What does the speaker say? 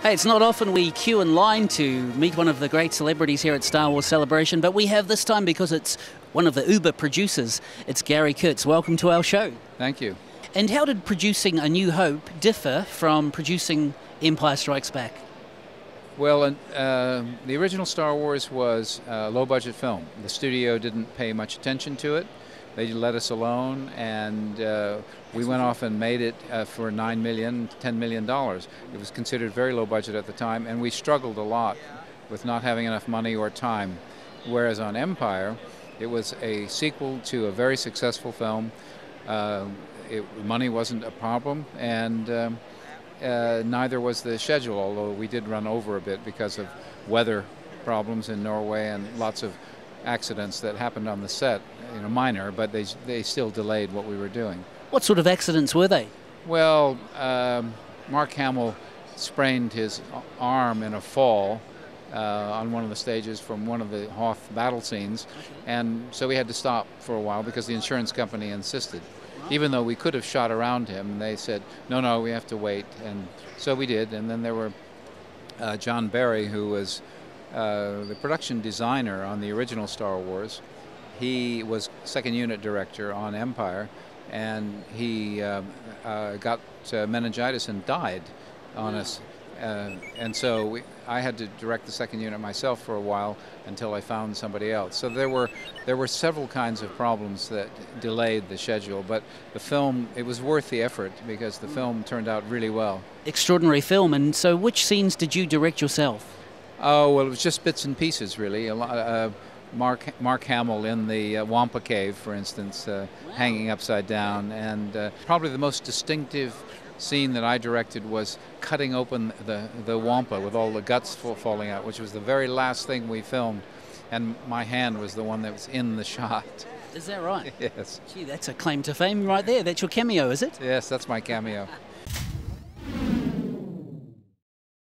Hey, it's not often we queue in line to meet one of the great celebrities here at Star Wars Celebration, but we have this time because it's one of the Uber producers. It's Gary Kurtz. Welcome to our show. Thank you. And how did producing A New Hope differ from producing Empire Strikes Back? Well, the original Star Wars was a low-budget film. The studio didn't pay much attention to it. They let us alone, and we went off and made it for $9 million, $10 million. It was considered very low budget at the time, and we struggled a lot with not having enough money or time. Whereas on Empire, it was a sequel to a very successful film. Money wasn't a problem, and neither was the schedule, although we did run over a bit because of weather problems in Norway and lots of accidents that happened on the set, you know, minor, but they still delayed what we were doing. What sort of accidents were they? Well, Mark Hamill sprained his arm in a fall on one of the stages from one of the Hoth battle scenes, and so we had to stop for a while because the insurance company insisted, even though we could have shot around him. They said, no, no, we have to wait, and so we did. And then there were John Barry, who was the production designer on the original Star Wars. He was second unit director on Empire, and he got meningitis and died on us. And so I had to direct the second unit myself for a while until I found somebody else. So there were several kinds of problems that delayed the schedule, but the film, it was worth the effort because the film turned out really well. Extraordinary film. And so which scenes did you direct yourself? Oh, well, it was just bits and pieces, really. A lot, Mark Hamill in the Wampa Cave, for instance, hanging upside down. And probably the most distinctive scene that I directed was cutting open the Wampa with all the guts falling out, which was the very last thing we filmed. And my hand was the one that was in the shot. Is that right? Yes. Gee, that's a claim to fame right there. That's your cameo, is it? Yes, that's my cameo.